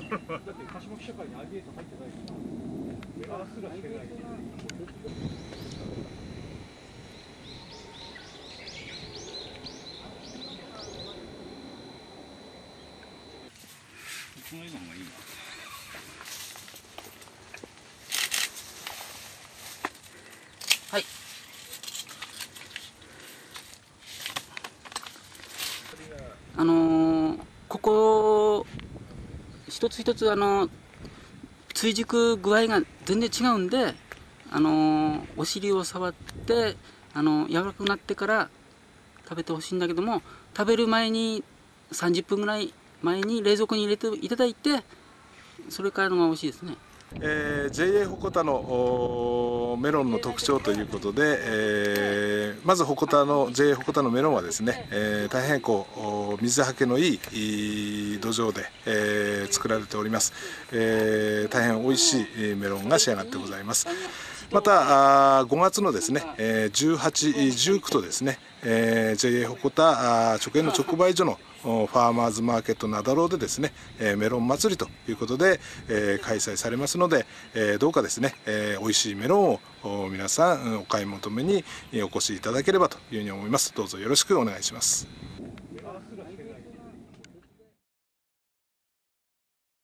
鹿島記者会にアビエーター入ってないから、すらしてない。この絵の方がいいな。ここ一つ一つ追熟具合が全然違うんで、お尻を触って柔らかくなってから食べてほしいんだけども、食べる前に30分ぐらい前に冷蔵庫に入れていただいて、それからのが美味しいですね。JA 鉾田のメロンの特徴ということで、まず鉾田の JA 鉾田のメロンはですね、大変こう水はけのいい土壌で、作られております。大変美味しいメロンが仕上がってございます。また5月のですね、18、19とですね、JA 鉾田直営の直売所のファーマーズマーケットなだろうでですね、メロン祭りということで開催されますので、どうかですね、美味しいメロンを皆さんお買い求めにお越しいただければというふうに思います。どうぞよろしくお願いします。